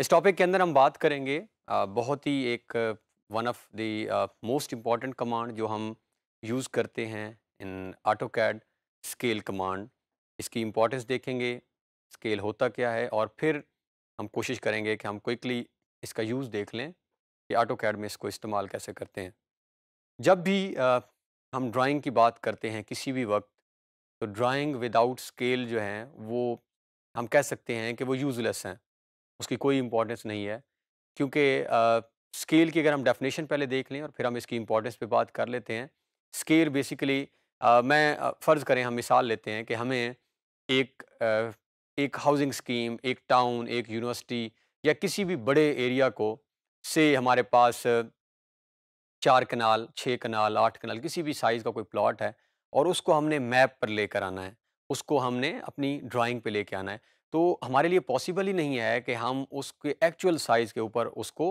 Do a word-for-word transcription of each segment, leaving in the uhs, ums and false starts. इस टॉपिक के अंदर हम बात करेंगे बहुत ही एक one of the most important command जो हम यूज़ करते हैं इन AutoCAD, स्केल कमांड। इसकी इम्पोर्टेंस देखेंगे, स्केल होता क्या है, और फिर हम कोशिश करेंगे कि हम क्विकली इसका यूज़ देख लें कि AutoCAD में इसको इस्तेमाल कैसे करते हैं। जब भी uh, हम ड्राइंग की बात करते हैं किसी भी वक्त, तो ड्राइंग विदाउट स्केल जो हैं वो हम कह सकते हैं कि वो यूज़लेस हैं, उसकी कोई इम्पोर्टेंस नहीं है। क्योंकि स्केल uh, की अगर हम डेफिनेशन पहले देख लें और फिर हम इसकी इम्पोर्टेंस पे बात कर लेते हैं। स्केल बेसिकली uh, मैं uh, फ़र्ज़ करें हम मिसाल लेते हैं कि हमें एक uh, एक हाउसिंग स्कीम, एक टाउन, एक यूनिवर्सिटी या किसी भी बड़े एरिया को से हमारे पास चार कनाल, छः कनाल, आठ कनाल किसी भी साइज़ का कोई प्लॉट है और उसको हमने मैप पर लेकर आना है, उसको हमने अपनी ड्राइंग पे लेके आना है। तो हमारे लिए पॉसिबल ही नहीं है कि हम उसके एक्चुअल साइज़ के ऊपर उसको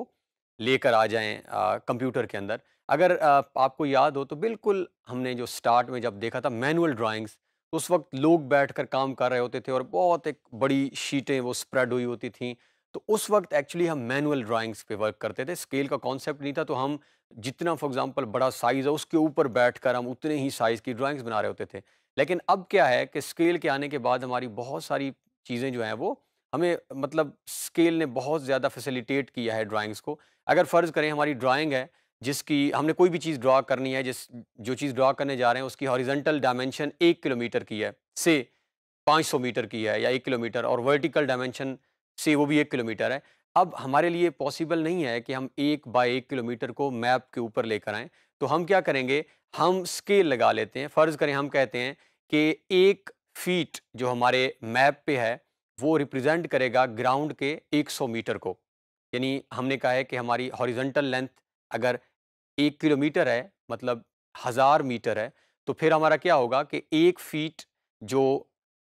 लेकर आ जाएं कंप्यूटर के अंदर। अगर आ, आपको याद हो तो बिल्कुल हमने जो स्टार्ट में जब देखा था मैनुअल ड्राइंग्स, तो उस वक्त लोग बैठकर काम कर रहे होते थे और बहुत एक बड़ी शीटें वो स्प्रेड हुई होती थी। तो उस वक्त एक्चुअली हम मैनुअल ड्राइंग्स पे वर्क करते थे, स्केल का कॉन्सेप्ट नहीं था। तो हम जितना फॉर एग्ज़ाम्पल बड़ा साइज़ है उसके ऊपर बैठकर हम उतने ही साइज़ की ड्राइंग्स बना रहे होते थे। लेकिन अब क्या है कि स्केल के आने के बाद हमारी बहुत सारी चीज़ें जो हैं वो हमें, मतलब स्केल ने बहुत ज़्यादा फैसिलिटेट किया है ड्राइंग्स को। अगर फ़र्ज़ करें हमारी ड्राइंग है जिसकी हमने कोई भी चीज़ ड्रा करनी है, जिस जो चीज़ ड्रा करने जा रहे हैं उसकी हॉरिजेंटल डायमेंशन एक किलोमीटर की है, से पाँच सौ मीटर की है या एक किलोमीटर, और वर्टिकल डायमेंशन से वो भी एक किलोमीटर है। अब हमारे लिए पॉसिबल नहीं है कि हम एक बाई एक किलोमीटर को मैप के ऊपर लेकर आएँ। तो हम क्या करेंगे, हम स्केल लगा लेते हैं। फ़र्ज़ करें हम कहते हैं कि एक फीट जो हमारे मैप पे है वो रिप्रेजेंट करेगा ग्राउंड के सौ मीटर को। यानी हमने कहा है कि हमारी हॉरिजॉन्टल लेंथ अगर एक किलोमीटर है, मतलब हज़ार मीटर है, तो फिर हमारा क्या होगा कि एक फीट जो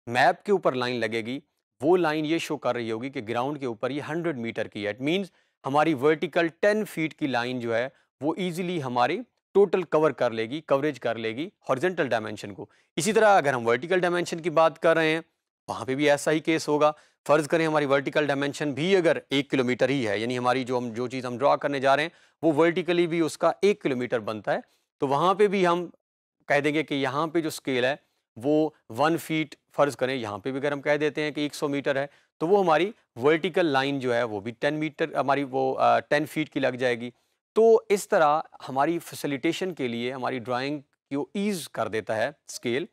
मैप के ऊपर लाइन लगेगी वो लाइन ये शो कर रही होगी कि ग्राउंड के ऊपर ये हंड्रेड मीटर की है। इट मीन्स हमारी वर्टिकल टेन फीट की लाइन जो है वो ईजिली हमारी टोटल कवर कर लेगी, कवरेज कर लेगी हॉरिजेंटल डायमेंशन को। इसी तरह अगर हम वर्टिकल डायमेंशन की बात कर रहे हैं, वहाँ पे भी ऐसा ही केस होगा। फ़र्ज़ करें हमारी वर्टिकल डायमेंशन भी अगर एक किलोमीटर ही है, यानी हमारी जो हम जो चीज़ हम ड्रा करने जा रहे हैं वो वर्टिकली भी उसका एक किलोमीटर बनता है, तो वहाँ पे भी हम कह देंगे कि यहाँ पे जो स्केल है वो वन फीट फ़र्ज़ करें। यहाँ पे भी अगर हम कह देते हैं कि एक सौ मीटर है, तो वो हमारी वर्टिकल लाइन जो है वो भी टेन मीटर हमारी वो टेन फीट की लग जाएगी। तो इस तरह हमारी फैसिलिटेशन के लिए हमारी ड्राइंग को ईज़ कर देता है स्केल।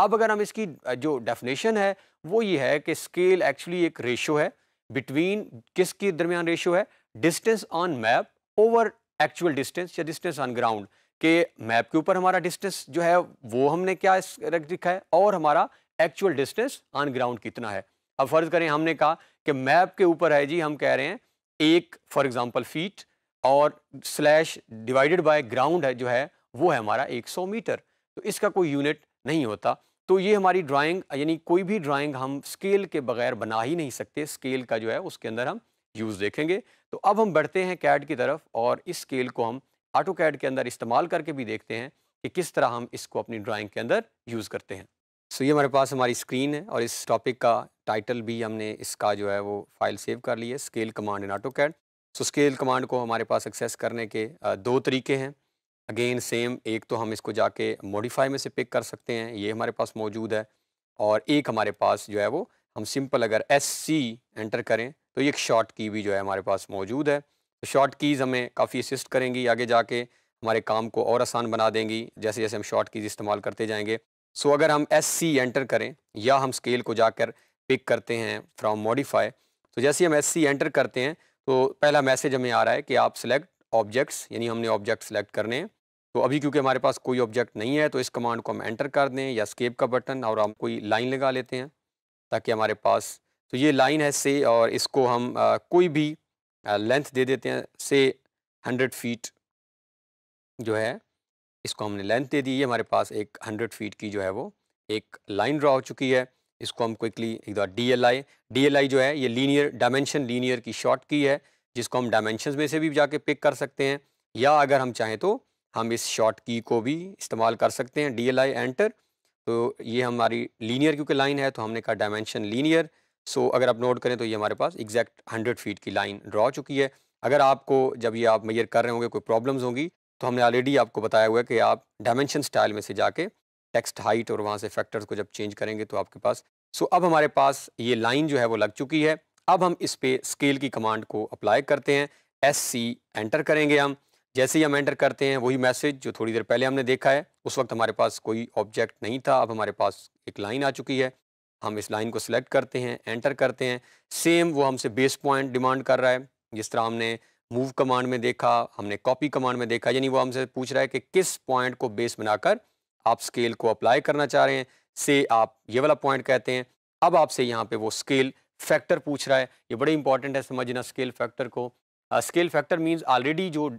अब अगर हम इसकी जो डेफिनेशन है वो ये है कि स्केल एक्चुअली एक रेशो है बिटवीन, किसके दरमियान रेशो है, distance on map over actual distance या डिस्टेंस ऑन ग्राउंड, के मैप के ऊपर हमारा डिस्टेंस जो है वो हमने क्या रख रखा है और हमारा एक्चुअल डिस्टेंस ऑन ग्राउंड कितना है। अब फ़र्ज़ करें हमने कहा कि मैप के ऊपर है जी, हम कह रहे हैं एक फॉर एग्ज़ाम्पल फीट और स्लैश डिवाइडेड बाय ग्राउंड है जो है वो है हमारा सौ मीटर। तो इसका कोई यूनिट नहीं होता। तो ये हमारी ड्राइंग, यानी कोई भी ड्राइंग हम स्केल के बगैर बना ही नहीं सकते। स्केल का जो है उसके अंदर हम यूज़ देखेंगे। तो अब हम बढ़ते हैं कैड की तरफ और इस स्केल को हम AutoCAD के अंदर इस्तेमाल करके भी देखते हैं कि किस तरह हम इसको अपनी ड्राइंग के अंदर यूज़ करते हैं। सो ये हमारे पास हमारी स्क्रीन है और इस टॉपिक का टाइटल भी हमने इसका जो है वो फाइल सेव कर ली है, scale command in AutoCAड। So scale command को हमारे पास एक्सेस करने के दो तरीके हैं। अगेन सेम, एक तो हम इसको जाके मॉडिफाई में से पिक कर सकते हैं, ये हमारे पास मौजूद है, और एक हमारे पास जो है वो हम सिंपल अगर एस सी एंटर करें तो ये एक शॉर्ट की भी जो है हमारे पास मौजूद है। तो शॉर्ट कीज़ हमें काफ़ी असिस्ट करेंगी, आगे जाके हमारे काम को और आसान बना देंगी जैसे जैसे हम शॉर्ट कीज़ इस्तेमाल करते जाएंगे। सो अगर हम एस सी एंटर करें या हम स्केल को जाकर पिक करते हैं फ्रॉम मॉडिफाई, तो जैसे हम एस सी एंटर करते हैं तो पहला मैसेज हमें आ रहा है कि आप सिलेक्ट ऑब्जेक्ट्स, यानी हमने ऑब्जेक्ट सेलेक्ट करने हैं। तो अभी क्योंकि हमारे पास कोई ऑब्जेक्ट नहीं है तो इस कमांड को हम एंटर कर दें या एस्केप का बटन, और हम कोई लाइन लगा लेते हैं ताकि हमारे पास, तो ये लाइन है से, और इसको हम आ, कोई भी आ, लेंथ दे देते हैं, से हंड्रेड फीट जो है इसको हमने लेंथ दे दी। ये हमारे पास एक हंड्रेड फीट की जो है वो एक लाइन ड्रा हो चुकी है। इसको हम क्विकली एक बार D L I D L I जो है ये लीनियर डायमेंशन लीनियर की शॉर्ट की है जिसको हम डायमेंशंस में से भी जाके पिक कर सकते हैं या अगर हम चाहें तो हम इस शॉर्ट की को भी इस्तेमाल कर सकते हैं। डी एल आई एंटर, तो ये हमारी लीनियर क्योंकि लाइन है तो हमने कहा डायमेंशन लीनियर। सो अगर आप नोट करें तो ये हमारे पास एग्जैक्ट हंड्रेड फीट की लाइन ड्रा हो चुकी है। अगर आपको जब ये आप मेजर कर रहे होंगे कोई प्रॉब्लम्स होंगी तो हमने ऑलरेडी आपको बताया हुआ है कि आप डायमेंशन स्टाइल में से जाके टेक्स्ट हाइट और वहाँ से फैक्टर्स को जब चेंज करेंगे तो आपके पास। सो so, अब हमारे पास ये लाइन जो है वो लग चुकी है। अब हम इस पर स्केल की कमांड को अप्लाई करते हैं, एस सी एंटर करेंगे हम। जैसे ही हम एंटर करते हैं वही मैसेज जो थोड़ी देर पहले हमने देखा है, उस वक्त हमारे पास कोई ऑब्जेक्ट नहीं था, अब हमारे पास एक लाइन आ चुकी है। हम इस लाइन को सिलेक्ट करते हैं, एंटर करते हैं। सेम वो हमसे बेस पॉइंट डिमांड कर रहा है जिस तरह हमने मूव कमांड में देखा, हमने कॉपी कमांड में देखा, यानी वो हमसे पूछ रहा है कि किस पॉइंट को बेस बनाकर आप स्केल को अप्लाई करना चाह रहे हैं, से आप ये वाला पॉइंट कहते हैं। अब आपसे यहाँ पे वो स्केल फैक्टर पूछ रहा है, ये बड़े इंपॉर्टेंट है समझना स्केल फैक्टर को। स्केल फैक्टर मींस ऑलरेडी जो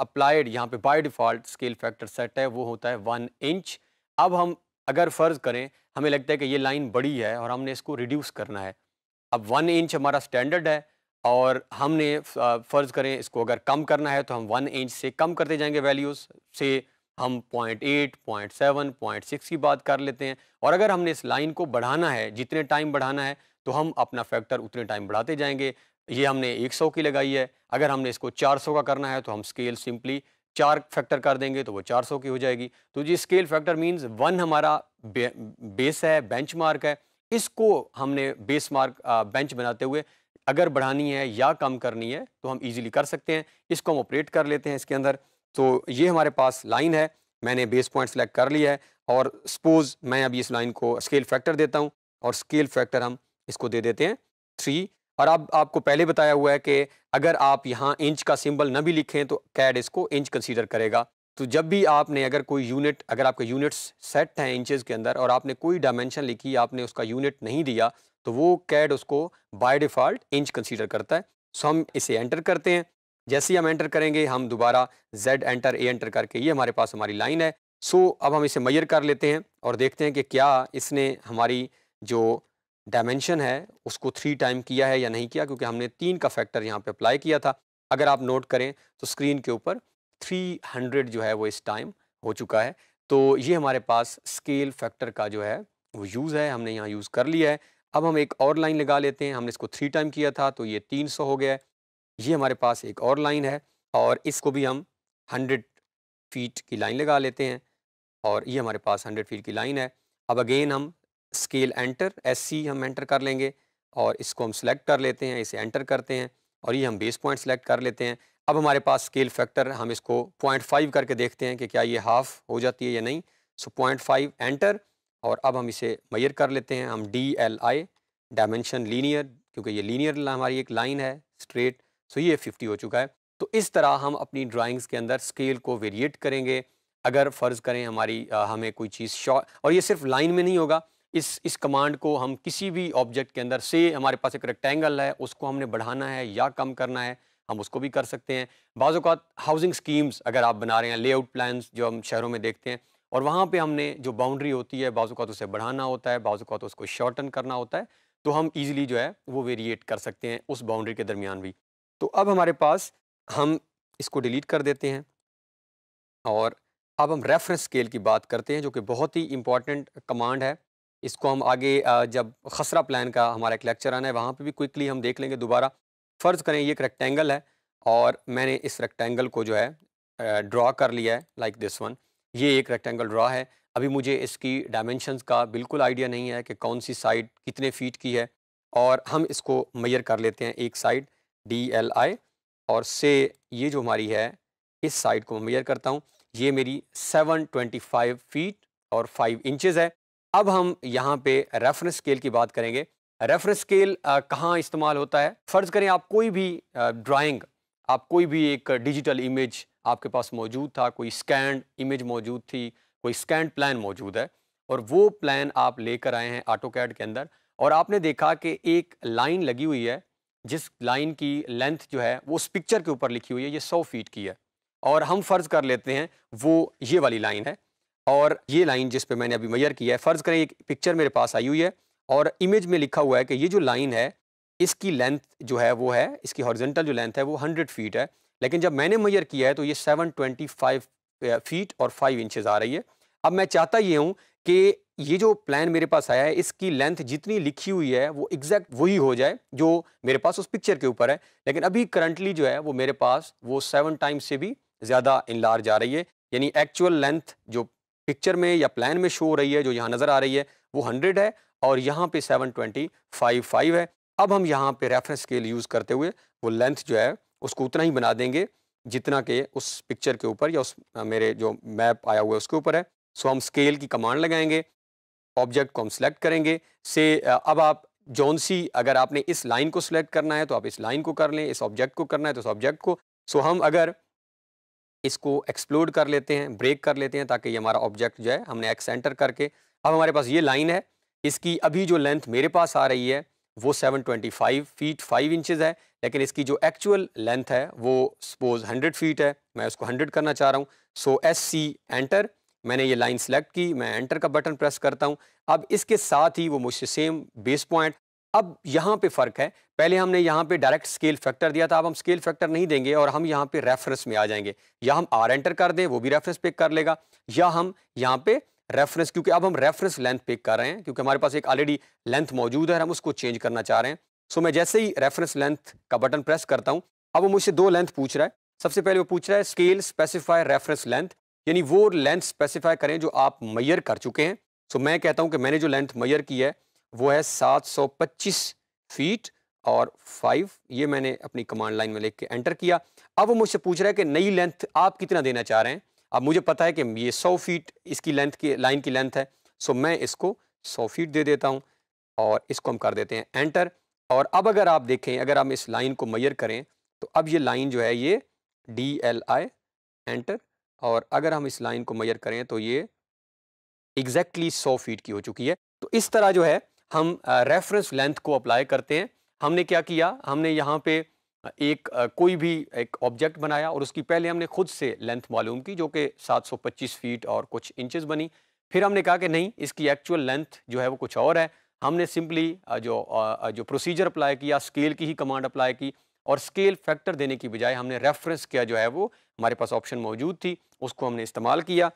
अप्लाइड यहाँ पे by default scale factor set है वो होता है वन इंच। अब हम अगर फ़र्ज़ करें हमें लगता है कि ये लाइन बड़ी है और हमने इसको रिड्यूस करना है, अब वन इंच हमारा स्टैंडर्ड है और हमने फ़र्ज़ करें इसको अगर कम करना है तो हम वन इंच से कम करते जाएंगे वैल्यूज़ से, हम point eight, point seven, point six की बात कर लेते हैं। और अगर हमने इस लाइन को बढ़ाना है, जितने टाइम बढ़ाना है तो हम अपना फैक्टर उतने टाइम बढ़ाते जाएंगे। ये हमने एक सौ की लगाई है, अगर हमने इसको चार सौ का करना है तो हम स्केल सिंपली चार फैक्टर कर देंगे तो वो चार सौ की हो जाएगी। तो ये स्केल फैक्टर मींस वन हमारा बे, बेस है, बेंच मार्क है। इसको हमने बेस मार्क बेंच बनाते हुए अगर बढ़ानी है या कम करनी है तो हम इजीली कर सकते हैं। इसको हम ऑपरेट कर लेते हैं इसके अंदर। तो ये हमारे पास लाइन है, मैंने बेस पॉइंट सेलेक्ट कर लिया है और सपोज़ मैं अभी इस लाइन को स्केल फैक्टर देता हूँ और स्केल फैक्टर हम इसको दे देते हैं थ्री। और अब आपको पहले बताया हुआ है कि अगर आप यहाँ इंच का सिंबल ना भी लिखें तो कैड इसको इंच कंसीडर करेगा। तो जब भी आपने अगर कोई यूनिट, अगर आपके यूनिट्स सेट हैं इंचेस के अंदर और आपने कोई डायमेंशन लिखी, आपने उसका यूनिट नहीं दिया, तो वो कैड उसको बाय डिफ़ॉल्ट इंच कंसीडर करता है। सो हम इसे एंटर करते हैं। जैसे ही हम एंटर करेंगे हम दोबारा जेड एंटर ए एंटर करके ये हमारे पास हमारी लाइन है। सो अब हम इसे मेजर कर लेते हैं और देखते हैं कि क्या इसने हमारी जो डायमेंशन है उसको थ्री टाइम किया है या नहीं किया, क्योंकि हमने तीन का फैक्टर यहाँ पे अप्लाई किया था। अगर आप नोट करें तो स्क्रीन के ऊपर तीन सौ जो है वो इस टाइम हो चुका है। तो ये हमारे पास स्केल फैक्टर का जो है वो यूज़ है, हमने यहाँ यूज़ कर लिया है। अब हम एक और लाइन लगा लेते हैं, हमने इसको थ्री टाइम किया था तो ये तीन सौ हो गया है। ये हमारे पास एक और लाइन है और इसको भी हम हंड्रेड फीट की लाइन लगा लेते हैं और ये हमारे पास हंड्रेड फीट की लाइन है। अब अगेन हम स्केल एंटर एस सी हम एंटर कर लेंगे और इसको हम सेलेक्ट कर लेते हैं, इसे एंटर करते हैं और ये हम बेस पॉइंट सेलेक्ट कर लेते हैं। अब हमारे पास स्केल फैक्टर, हम इसको पॉइंट फाइव करके देखते हैं कि क्या ये हाफ हो जाती है या नहीं। सो पॉइंट फाइव एंटर और अब हम इसे मेजर कर लेते हैं। हम D L I dimension linear, क्योंकि ये लीनियर हमारी एक लाइन है स्ट्रेट, सो ये फिफ्टी हो चुका है। तो इस तरह हम अपनी ड्राइंग्स के अंदर स्केल को वेरिएट करेंगे। अगर फ़र्ज़ करें हमारी आ, हमें कोई चीज़ शॉर्ट, और ये सिर्फ लाइन में नहीं होगा, इस इस कमांड को हम किसी भी ऑब्जेक्ट के अंदर से, हमारे पास एक रेक्टेंगल है उसको हमने बढ़ाना है या कम करना है हम उसको भी कर सकते हैं। बाज़ औक़ात हाउसिंग स्कीम्स अगर आप बना रहे हैं, लेआउट प्लान्स जो हम शहरों में देखते हैं, और वहाँ पे हमने जो बाउंड्री होती है बाज़ औक़ात उसे बढ़ाना होता है, बाज़ औक़ात उसको शॉर्टन करना होता है, तो हम ईज़िली जो है वो वेरिएट कर सकते हैं उस बाउंड्री के दरमियान भी। तो अब हमारे पास, हम इसको डिलीट कर देते हैं और अब हम रेफरेंस स्केल की बात करते हैं जो कि बहुत ही इंपॉर्टेंट कमांड है। इसको हम आगे जब खसरा प्लान का हमारा एक लेक्चर आना है वहाँ पे भी क्विकली हम देख लेंगे दोबारा। फ़र्ज़ करें ये एक रेक्टेंगल है और मैंने इस रेक्टेंगल को जो है ड्रा कर लिया है, लाइक दिस वन। ये एक रेक्टेंगल ड्रा है, अभी मुझे इसकी डायमेंशंस का बिल्कुल आइडिया नहीं है कि कौन सी साइड कितने फीट की है, और हम इसको मेजर कर लेते हैं एक साइड डी एल आई और से ये जो हमारी है इस साइड को मैं मेजर करता हूँ। ये मेरी सेवन ट्वेंटी फाइव फीट और फाइव इंचज़ है। अब हम यहाँ पे रेफरेंस स्केल की बात करेंगे। रेफरेंस स्केल कहाँ इस्तेमाल होता है? फ़र्ज़ करें आप कोई भी ड्राइंग, आप कोई भी एक डिजिटल इमेज आपके पास मौजूद था, कोई स्कैंड इमेज मौजूद थी, कोई स्कैंड प्लान मौजूद है और वो प्लान आप लेकर आए हैं ऑटोकैड के अंदर और आपने देखा कि एक लाइन लगी हुई है जिस लाइन की लेंथ जो है वो उस पिक्चर के ऊपर लिखी हुई है, ये सौ फीट की है और हम फ़र्ज़ कर लेते हैं वो ये वाली लाइन है और ये लाइन जिस पे मैंने अभी मेजर किया है। फ़र्ज़ करें एक पिक्चर मेरे पास आई हुई है और इमेज में लिखा हुआ है कि ये जो लाइन है इसकी लेंथ जो है वो है, इसकी हॉरिजॉन्टल जो लेंथ है वो हंड्रेड फीट है, लेकिन जब मैंने मेजर किया है तो ये सेवन ट्वेंटी फाइव फीट और फाइव इंचेस आ रही है। अब मैं चाहता ये हूँ कि ये जो प्लान मेरे पास आया है इसकी लेंथ जितनी लिखी हुई है वो एग्जैक्ट वही हो जाए जो मेरे पास उस पिक्चर के ऊपर है, लेकिन अभी करंटली जो है वो मेरे पास वो सेवन टाइम्स से भी ज़्यादा इनलार्ज आ रही है, यानी एक्चुअल लेंथ जो पिक्चर में या प्लान में शो हो रही है जो यहाँ नज़र आ रही है वो हंड्रेड है और यहाँ पे सेवन ट्वेंटी फाइव फाइव है। अब हम यहाँ पे रेफरेंस स्केल यूज़ करते हुए वो लेंथ जो है उसको उतना ही बना देंगे जितना के उस पिक्चर के ऊपर या उस मेरे जो मैप आया हुआ है उसके ऊपर है। सो हम स्केल की कमांड लगाएंगे, ऑब्जेक्ट को हम सेलेक्ट करेंगे से। अब आप जौन सी अगर आपने इस लाइन को सिलेक्ट करना है तो आप इस लाइन को कर लें, इस ऑब्जेक्ट को करना है तो इस ऑब्जेक्ट को। सो हम अगर इसको एक्सप्लोड कर लेते हैं, ब्रेक कर लेते हैं ताकि ये हमारा ऑब्जेक्ट जो है हमने एक्स एंटर करके, अब हमारे पास ये लाइन है, इसकी अभी जो लेंथ मेरे पास आ रही है वो seven twenty five feet five inches है, लेकिन इसकी जो एक्चुअल लेंथ है वो सपोज हंड्रेड फीट है, मैं उसको हंड्रेड करना चाह रहा हूँ। सो एस सी एंटर, मैंने ये लाइन सेलेक्ट की, मैं एंटर का बटन प्रेस करता हूँ। अब इसके साथ ही वो मुझसे सेम बेस पॉइंट। अब यहाँ पे फ़र्क है, पहले हमने यहाँ पे डायरेक्ट स्केल फैक्टर दिया था, अब हम स्केल फैक्टर नहीं देंगे और हम यहाँ पे रेफरेंस में आ जाएंगे। या हम आर एंटर कर दें वो भी रेफरेंस पिक कर लेगा, या हम यहाँ पे रेफरेंस, क्योंकि अब हम रेफरेंस लेंथ पिक कर रहे हैं क्योंकि हमारे पास एक ऑलरेडी लेंथ मौजूद है और हम उसको चेंज करना चाह रहे हैं। सो मैं जैसे ही रेफरेंस लेंथ का बटन प्रेस करता हूँ, अब वो मुझसे दो लेंथ पूछ रहा है। सबसे पहले वो पूछ रहा है स्केल स्पेसिफाई रेफरेंस लेंथ, यानी वो लेंथ स्पेसिफाई करें जो आप मेजर कर चुके हैं। सो मैं कहता हूँ कि मैंने जो लेंथ मेजर की है वो है सात सौ पच्चीस फीट और फाइव, ये मैंने अपनी कमांड लाइन में लिख के एंटर किया। अब वो मुझसे पूछ रहा है कि नई लेंथ आप कितना देना चाह रहे हैं। अब मुझे पता है कि ये सौ फीट इसकी लेंथ की लाइन की लेंथ है, सो मैं इसको सौ फीट दे देता हूँ और इसको हम कर देते हैं एंटर। और अब अगर आप देखें, अगर हम इस लाइन को मेजर करें तो अब ये लाइन जो है ये डी एल आई एंटर, और अगर हम इस लाइन को मेजर करें तो ये एग्जैक्टली सौ फीट की हो चुकी है। तो इस तरह जो है हम रेफरेंस लेंथ को अप्लाई करते हैं। हमने क्या किया, हमने यहाँ पे एक कोई भी एक ऑब्जेक्ट बनाया और उसकी पहले हमने खुद से लेंथ मालूम की जो कि सात सौ पच्चीस फीट और कुछ इंचेस बनी। फिर हमने कहा कि नहीं, इसकी एक्चुअल लेंथ जो है वो कुछ और है। हमने सिंपली जो जो प्रोसीजर अप्लाई किया, स्केल की ही कमांड अप्लाई की और स्केल फैक्टर देने की बजाय हमने रेफरेंस किया, जो है वो हमारे पास ऑप्शन मौजूद थी उसको हमने इस्तेमाल किया।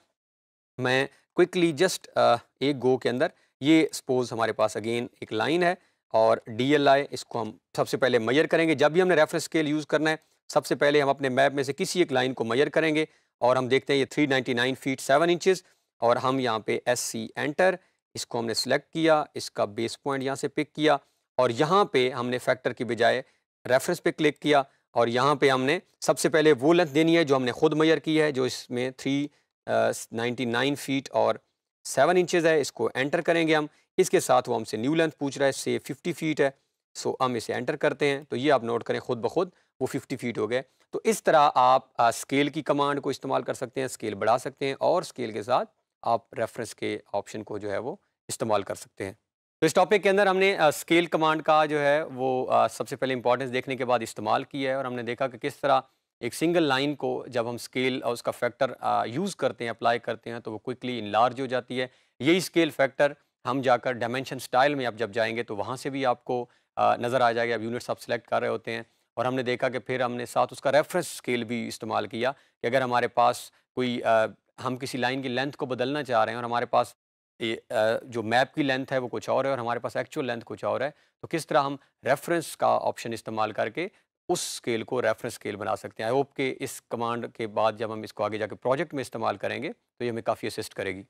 मैं क्विकली जस्ट एक गो के अंदर, ये सपोज हमारे पास अगेन एक लाइन है और डी एल आई, इसको हम सबसे पहले मेजर करेंगे। जब भी हमने रेफरेंस स्केल यूज़ करना है सबसे पहले हम अपने मैप में से किसी एक लाइन को मेजर करेंगे और हम देखते हैं ये तीन सौ निन्यानवे फीट सेवन इंचेस, और हम यहाँ पे एस सी एंटर, इसको हमने सेलेक्ट किया, इसका बेस पॉइंट यहाँ से पिक किया और यहाँ पे हमने फैक्टर की बजाय रेफरेंस पे क्लिक किया और यहाँ पे हमने सबसे पहले वो लेंथ देनी है जो हमने खुद मेजर की है जो इसमें थ्री नाइन्टी नाइन फीट और सेवन इंचेस है। इसको एंटर करेंगे हम, इसके साथ वो हमसे न्यू लेंथ पूछ रहा है से फिफ्टी फीट है, सो हम इसे एंटर करते हैं तो ये आप नोट करें खुद ब खुद वो फिफ्टी फीट हो गए। तो इस तरह आप आ, स्केल की कमांड को इस्तेमाल कर सकते हैं, स्केल बढ़ा सकते हैं और स्केल के साथ आप रेफरेंस के ऑप्शन को जो है वो इस्तेमाल कर सकते हैं। तो इस टॉपिक के अंदर हमने आ, स्केल कमांड का जो है वो आ, सबसे पहले इंपॉर्टेंस देखने के बाद इस्तेमाल किया है और हमने देखा कि किस तरह एक सिंगल लाइन को जब हम स्केल और उसका फैक्टर यूज़ करते हैं, अप्लाई करते हैं तो वो क्विकली इनलार्ज हो जाती है। यही स्केल फैक्टर हम जाकर डायमेंशन स्टाइल में आप जब जाएंगे तो वहाँ से भी आपको नज़र आ जाएगा। अब यूनिट्स आप सेलेक्ट कर रहे होते हैं और हमने देखा कि फिर हमने साथ उसका रेफरेंस स्केल भी इस्तेमाल किया कि अगर हमारे पास कोई आ, हम किसी लाइन की लेंथ को बदलना चाह रहे हैं और हमारे पास ए, आ, जो मैप की लेंथ है वो कुछ और है और हमारे पास एक्चुअल लेंथ कुछ और है, तो किस तरह हम रेफरेंस का ऑप्शन इस्तेमाल करके उस स्केल को रेफरेंस स्केल बना सकते हैं। आई होप कि इस कमांड के बाद जब हम इसको आगे जाके प्रोजेक्ट में इस्तेमाल करेंगे तो ये हमें काफ़ी असिस्ट करेगी।